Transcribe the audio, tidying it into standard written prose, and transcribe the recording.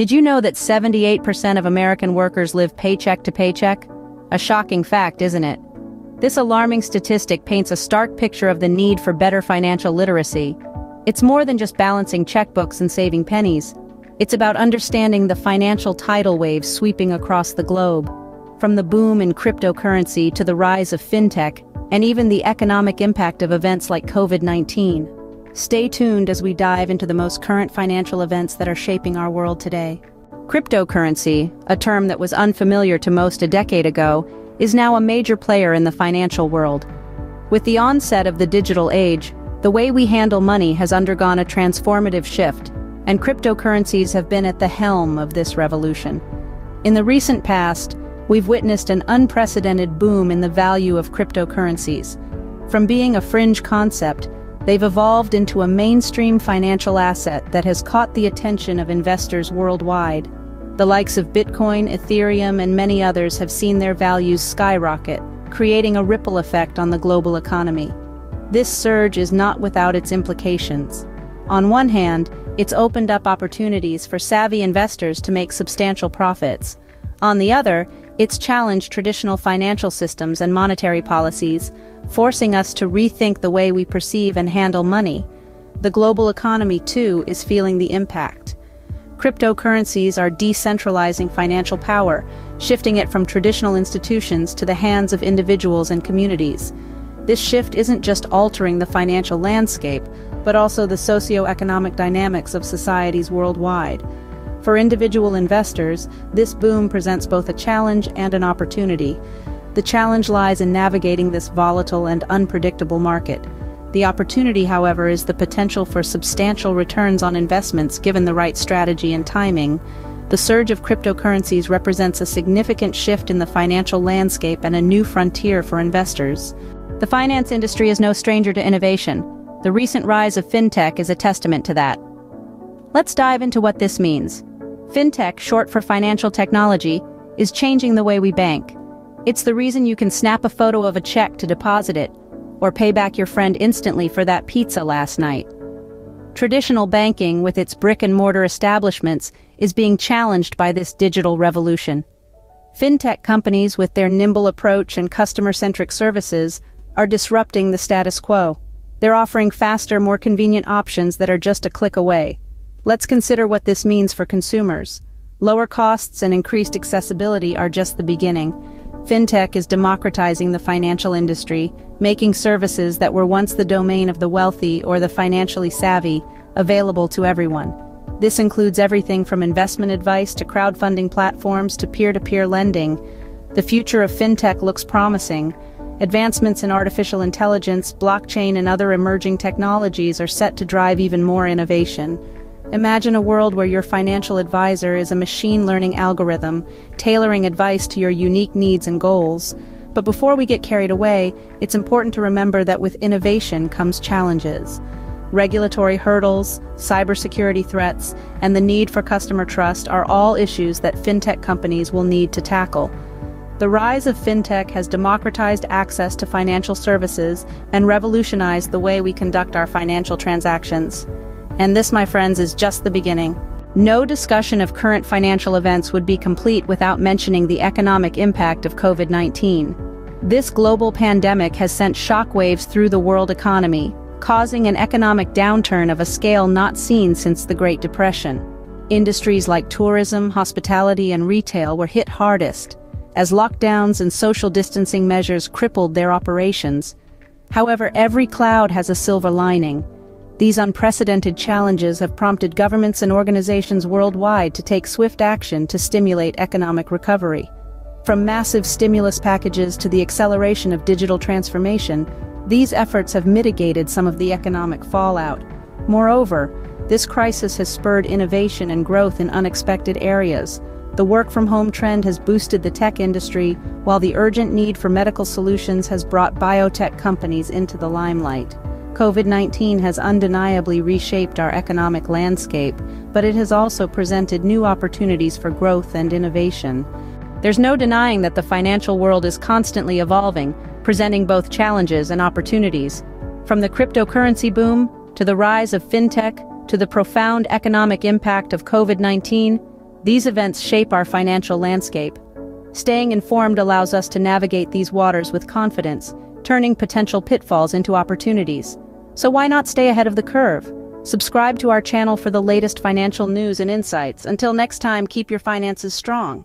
Did you know that 78% of American workers live paycheck to paycheck? A shocking fact, isn't it? This alarming statistic paints a stark picture of the need for better financial literacy. It's more than just balancing checkbooks and saving pennies. It's about understanding the financial tidal waves sweeping across the globe. From the boom in cryptocurrency to the rise of fintech, and even the economic impact of events like COVID-19. Stay tuned as we dive into the most current financial events that are shaping our world today. Cryptocurrency, a term that was unfamiliar to most a decade ago, is now a major player in the financial world. With the onset of the digital age, the way we handle money has undergone a transformative shift, and cryptocurrencies have been at the helm of this revolution. In the recent past, we've witnessed an unprecedented boom in the value of cryptocurrencies. From being a fringe concept, they've evolved into a mainstream financial asset that has caught the attention of investors worldwide. The likes of Bitcoin, Ethereum, and many others have seen their values skyrocket, creating a ripple effect on the global economy. This surge is not without its implications. On one hand, it's opened up opportunities for savvy investors to make substantial profits. On the other, it's challenged traditional financial systems and monetary policies, forcing us to rethink the way we perceive and handle money. The global economy, too, is feeling the impact. Cryptocurrencies are decentralizing financial power, shifting it from traditional institutions to the hands of individuals and communities. This shift isn't just altering the financial landscape, but also the socio-economic dynamics of societies worldwide. For individual investors, this boom presents both a challenge and an opportunity. The challenge lies in navigating this volatile and unpredictable market. The opportunity, however, is the potential for substantial returns on investments given the right strategy and timing. The surge of cryptocurrencies represents a significant shift in the financial landscape and a new frontier for investors. The finance industry is no stranger to innovation. The recent rise of fintech is a testament to that. Let's dive into what this means. Fintech, short for financial technology, is changing the way we bank. It's the reason you can snap a photo of a check to deposit it, or pay back your friend instantly for that pizza last night. Traditional banking, with its brick-and-mortar establishments, is being challenged by this digital revolution. Fintech companies, with their nimble approach and customer-centric services, are disrupting the status quo. They're offering faster, more convenient options that are just a click away. Let's consider what this means for consumers. Lower costs and increased accessibility are just the beginning. Fintech is democratizing the financial industry, making services that were once the domain of the wealthy or the financially savvy available to everyone. This includes everything from investment advice to crowdfunding platforms to peer-to-peer lending. The future of fintech looks promising. Advancements in artificial intelligence, blockchain, and other emerging technologies are set to drive even more innovation. Imagine a world where your financial advisor is a machine learning algorithm, tailoring advice to your unique needs and goals. But before we get carried away, it's important to remember that with innovation comes challenges. Regulatory hurdles, cybersecurity threats, and the need for customer trust are all issues that fintech companies will need to tackle. The rise of fintech has democratized access to financial services and revolutionized the way we conduct our financial transactions. And this, my friends, is just the beginning. No discussion of current financial events would be complete without mentioning the economic impact of COVID-19. This global pandemic has sent shockwaves through the world economy, causing an economic downturn of a scale not seen since the Great Depression. Industries like tourism, hospitality, and retail were hit hardest, as lockdowns and social distancing measures crippled their operations. However, every cloud has a silver lining. These unprecedented challenges have prompted governments and organizations worldwide to take swift action to stimulate economic recovery. From massive stimulus packages to the acceleration of digital transformation, these efforts have mitigated some of the economic fallout. Moreover, this crisis has spurred innovation and growth in unexpected areas. The work-from-home trend has boosted the tech industry, while the urgent need for medical solutions has brought biotech companies into the limelight. COVID-19 has undeniably reshaped our economic landscape, but it has also presented new opportunities for growth and innovation. There's no denying that the financial world is constantly evolving, presenting both challenges and opportunities. From the cryptocurrency boom, to the rise of fintech, to the profound economic impact of COVID-19, These events shape our financial landscape. Staying informed allows us to navigate these waters with confidence, turning potential pitfalls into opportunities. So why not stay ahead of the curve? Subscribe to our channel for the latest financial news and insights. Until next time, keep your finances strong.